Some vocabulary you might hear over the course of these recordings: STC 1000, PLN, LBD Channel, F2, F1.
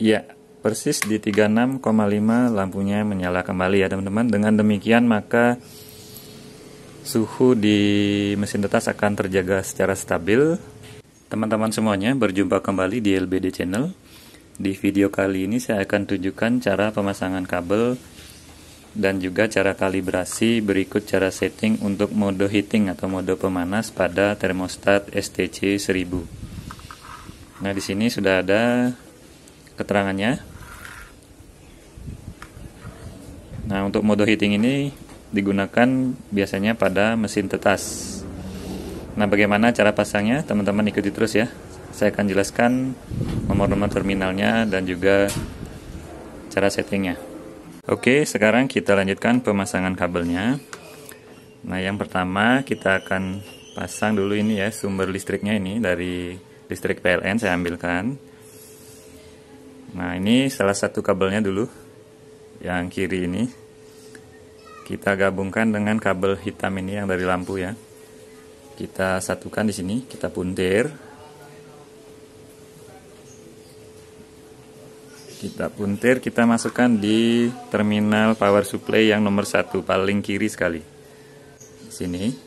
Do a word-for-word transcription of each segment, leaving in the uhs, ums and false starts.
Ya, persis di tiga puluh enam koma lima lampunya menyala kembali ya teman-teman. Dengan demikian maka suhu di mesin tetas akan terjaga secara stabil. Teman-teman semuanya, berjumpa kembali di L B D Channel. Di video kali ini saya akan tunjukkan cara pemasangan kabel dan juga cara kalibrasi, berikut cara setting untuk mode heating atau mode pemanas pada termostat S T C seribu. Nah, di sini sudah ada keterangannya. Nah, untuk mode heating ini digunakan biasanya pada mesin tetas. Nah, bagaimana cara pasangnya? Teman-teman ikuti terus ya. Saya akan jelaskan nomor-nomor terminalnya dan juga cara settingnya. Oke, sekarang kita lanjutkan pemasangan kabelnya. Nah, yang pertama kita akan pasang dulu ini ya, sumber listriknya ini dari listrik P L N saya ambilkan. Nah, ini salah satu kabelnya dulu, yang kiri ini kita gabungkan dengan kabel hitam ini yang dari lampu ya. Kita satukan di sini, kita puntir, kita puntir, kita masukkan di terminal power supply yang nomor satu paling kiri sekali, sini.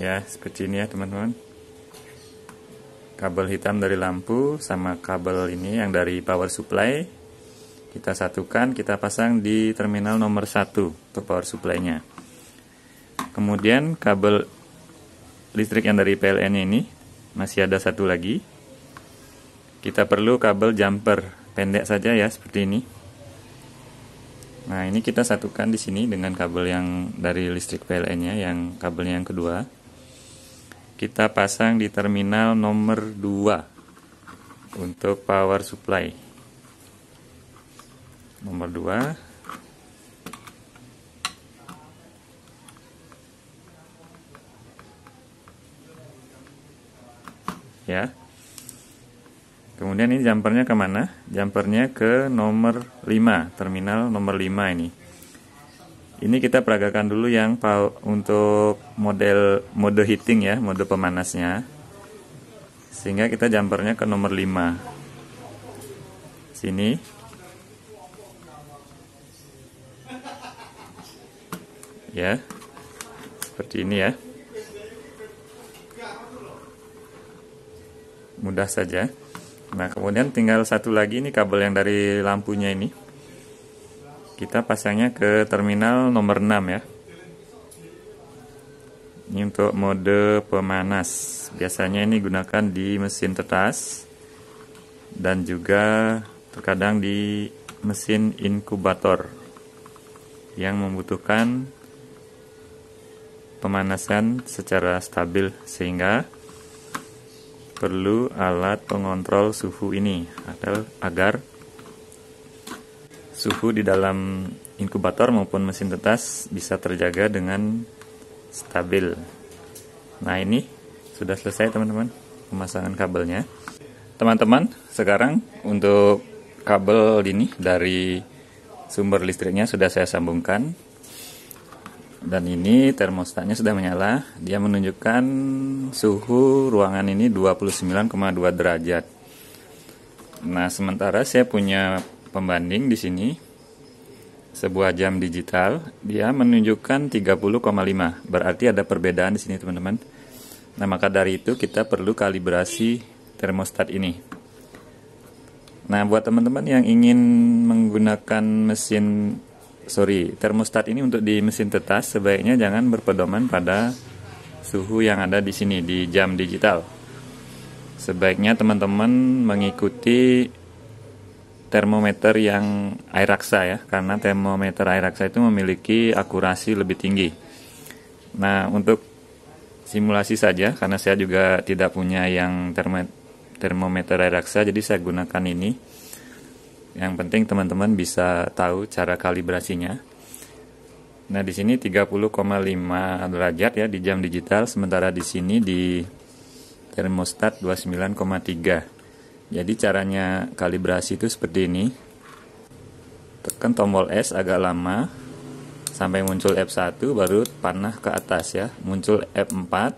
Ya, seperti ini ya teman-teman. Kabel hitam dari lampu sama kabel ini yang dari power supply kita satukan, kita pasang di terminal nomor satu untuk power supply-nya. Kemudian kabel listrik yang dari P L N ini masih ada satu lagi. Kita perlu kabel jumper pendek saja ya, seperti ini. Nah, ini kita satukan di sini dengan kabel yang dari listrik P L N-nya, yang kabelnya yang kedua. Kita pasang di terminal nomor dua untuk power supply. Nomor dua. Ya. Kemudian ini jumpernya kemana? Jumpernya ke nomor lima, terminal nomor lima ini. Ini kita peragakan dulu yang untuk model mode heating ya, mode pemanasnya. Sehingga kita jumpernya ke nomor lima. Sini. Ya. Seperti ini ya. Mudah saja. Nah, kemudian tinggal satu lagi ini kabel yang dari lampunya ini. Kita pasangnya ke terminal nomor enam ya. Ini untuk mode pemanas. Biasanya ini gunakan di mesin tetas dan juga terkadang di mesin inkubator yang membutuhkan pemanasan secara stabil, sehingga perlu alat pengontrol suhu ini agar suhu di dalam inkubator maupun mesin tetas bisa terjaga dengan stabil. Nah, ini sudah selesai teman-teman pemasangan kabelnya. Teman-teman, sekarang untuk kabel ini dari sumber listriknya sudah saya sambungkan. Dan ini termostatnya sudah menyala. Dia menunjukkan suhu ruangan ini dua puluh sembilan koma dua derajat. Nah, sementara saya punya pembanding di sini, sebuah jam digital, dia menunjukkan tiga puluh koma lima. Berarti ada perbedaan di sini teman-teman. Nah, maka dari itu kita perlu kalibrasi termostat ini. Nah, buat teman-teman yang ingin menggunakan mesin, sorry, termostat ini untuk di mesin tetas, sebaiknya jangan berpedoman pada suhu yang ada di sini di jam digital. Sebaiknya teman-teman mengikuti termometer yang air raksa ya, karena termometer air raksa itu memiliki akurasi lebih tinggi. Nah, untuk simulasi saja, karena saya juga tidak punya yang termometer air raksa, jadi saya gunakan ini. Yang penting teman-teman bisa tahu cara kalibrasinya. Nah, di sini tiga puluh koma lima derajat ya di jam digital, sementara di sini di termostat dua puluh sembilan koma tiga. Jadi caranya kalibrasi itu seperti ini. tekan tombol S agak lama sampai muncul F satu, baru panah ke atas ya, muncul F empat,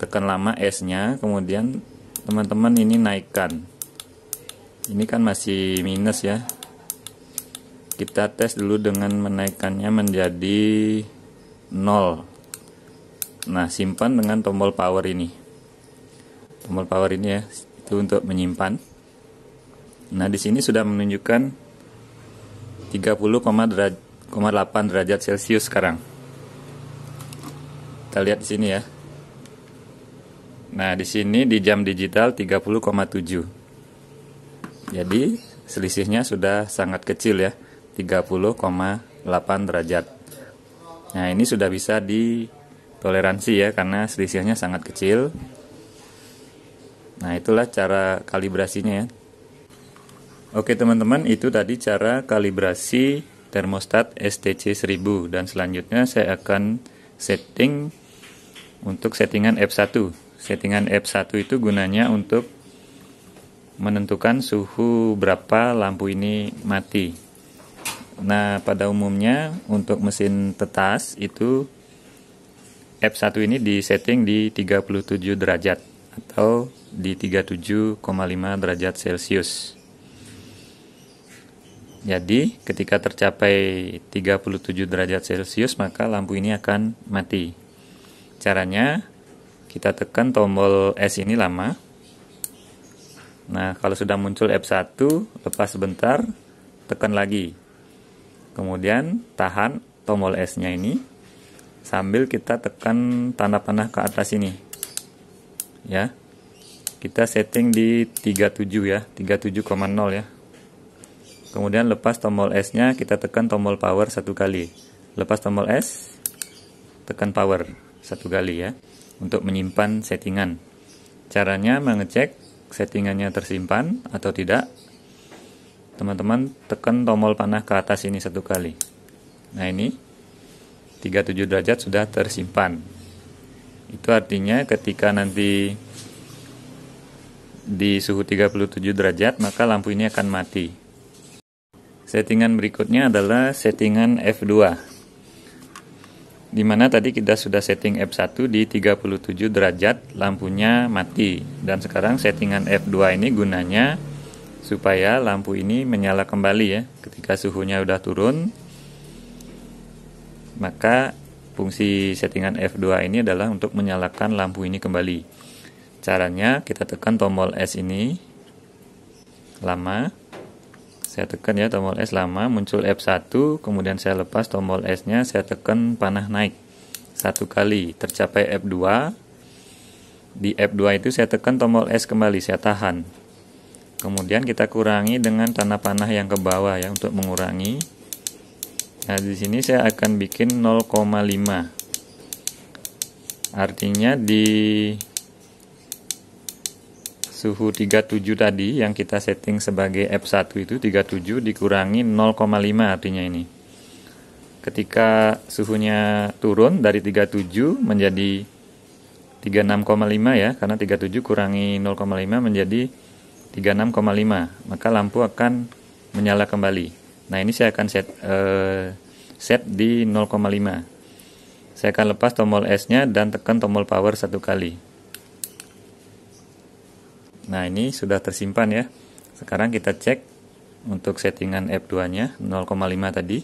tekan lama S nya, kemudian teman-teman ini naikkan, ini kan masih minus ya, kita tes dulu dengan menaikkannya menjadi nol. Nah, simpan dengan tombol power ini, tombol power ini ya, itu untuk menyimpan. Nah, di sini sudah menunjukkan tiga puluh koma delapan derajat Celcius sekarang. Kita lihat di sini ya. Nah, di sini di jam digital tiga puluh koma tujuh. Jadi selisihnya sudah sangat kecil ya, tiga puluh koma delapan derajat. Nah, ini sudah bisa ditoleransi ya karena selisihnya sangat kecil. Nah, itulah cara kalibrasinya ya. Oke teman-teman, itu tadi cara kalibrasi termostat S T C seribu, dan selanjutnya saya akan setting untuk settingan F satu. Settingan F satu itu gunanya untuk menentukan suhu berapa lampu ini mati. Nah, pada umumnya untuk mesin tetas itu F satu ini disetting di tiga puluh tujuh derajat atau di tiga puluh tujuh koma lima derajat Celcius. Jadi, ketika tercapai tiga puluh tujuh derajat Celcius, maka lampu ini akan mati. Caranya, kita tekan tombol S ini lama. Nah, kalau sudah muncul F satu, lepas sebentar, tekan lagi. Kemudian, tahan tombol S-nya ini, sambil kita tekan tanda panah ke atas ini. Ya, kita setting di tiga puluh tujuh ya, tiga puluh tujuh koma nol ya. Kemudian lepas tombol S-nya, kita tekan tombol power satu kali. Lepas tombol S, tekan power satu kali ya, untuk menyimpan settingan. Caranya mengecek settingannya tersimpan atau tidak. Teman-teman tekan tombol panah ke atas ini satu kali. Nah, ini tiga puluh tujuh derajat sudah tersimpan. Itu artinya ketika nanti di suhu tiga puluh tujuh derajat, maka lampu ini akan mati. Settingan berikutnya adalah settingan F dua, dimana tadi kita sudah setting F satu di tiga puluh tujuh derajat, lampunya mati. Dan sekarang settingan F dua ini gunanya supaya lampu ini menyala kembali ya. Ketika suhunya udah turun, maka fungsi settingan F dua ini adalah untuk menyalakan lampu ini kembali. Caranya kita tekan tombol S ini lama. Saya tekan ya tombol S lama, muncul F satu, kemudian saya lepas tombol S-nya, saya tekan panah naik satu kali, tercapai F dua. Di F dua itu saya tekan tombol S kembali, saya tahan. Kemudian kita kurangi dengan tanda panah yang ke bawah ya, untuk mengurangi. Nah, di sini saya akan bikin nol koma lima. Artinya di suhu tiga puluh tujuh tadi yang kita setting sebagai F satu itu tiga puluh tujuh dikurangi nol koma lima, artinya ini. Ketika suhunya turun dari tiga puluh tujuh menjadi tiga puluh enam koma lima ya, karena tiga puluh tujuh kurangi nol koma lima menjadi tiga puluh enam koma lima, maka lampu akan menyala kembali. Nah, ini saya akan set eh, set di nol koma lima. Saya akan lepas tombol S-nya dan tekan tombol power satu kali. Nah, ini sudah tersimpan ya. Sekarang kita cek untuk settingan F dua nya nol koma lima tadi.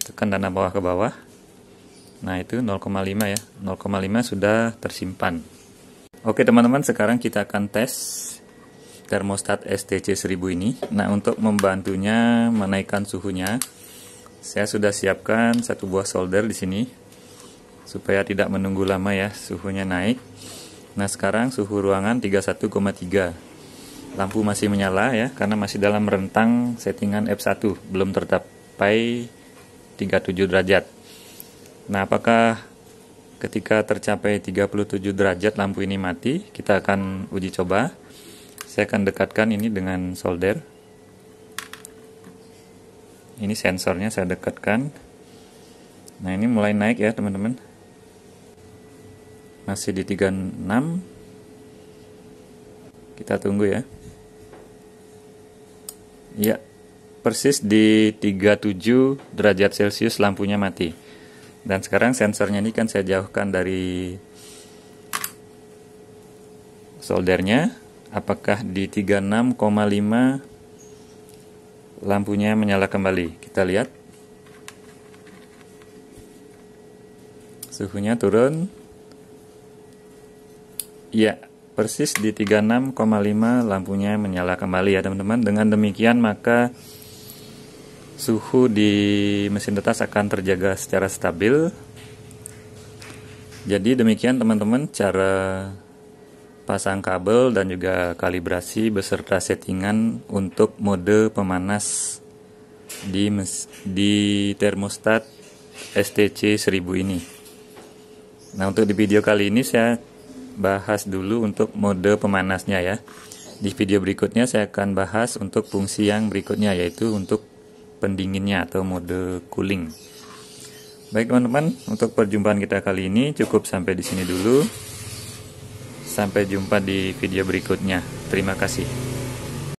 Tekan tanda bawah ke bawah. Nah, itu nol koma lima ya, nol koma lima sudah tersimpan. Oke teman-teman, sekarang kita akan tes termostat S T C seribu ini. Nah, untuk membantunya menaikkan suhunya, saya sudah siapkan satu buah solder di sini supaya tidak menunggu lama ya suhunya naik. Nah, sekarang suhu ruangan tiga puluh satu koma tiga. Lampu masih menyala ya, karena masih dalam rentang settingan F satu, belum tercapai tiga puluh tujuh derajat. Nah, apakah ketika tercapai tiga puluh tujuh derajat lampu ini mati? Kita akan uji coba. Saya akan dekatkan ini dengan solder. Ini sensornya saya dekatkan. Nah, ini mulai naik ya teman-teman, masih di tiga puluh enam. Kita tunggu ya. Iya, persis di tiga puluh tujuh derajat Celcius lampunya mati. Dan sekarang sensornya ini kan saya jauhkan dari soldernya. Apakah di tiga puluh enam koma lima lampunya menyala kembali? Kita lihat. Suhunya turun. Ya, persis di tiga puluh enam koma lima lampunya menyala kembali ya teman-teman. Dengan demikian maka suhu di mesin tetas akan terjaga secara stabil. Jadi demikian teman-teman cara pasang kabel dan juga kalibrasi beserta settingan untuk mode pemanas di, di termostat S T C seribu ini. Nah, untuk di video kali ini saya bahas dulu untuk mode pemanasnya ya. Di video berikutnya saya akan bahas untuk fungsi yang berikutnya, yaitu untuk pendinginnya atau mode cooling. Baik teman-teman, untuk perjumpaan kita kali ini cukup sampai di sini dulu. Sampai jumpa di video berikutnya. Terima kasih.